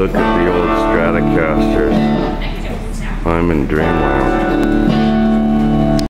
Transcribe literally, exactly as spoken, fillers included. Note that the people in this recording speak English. look at the old Stratocasters. I'm in dreamland.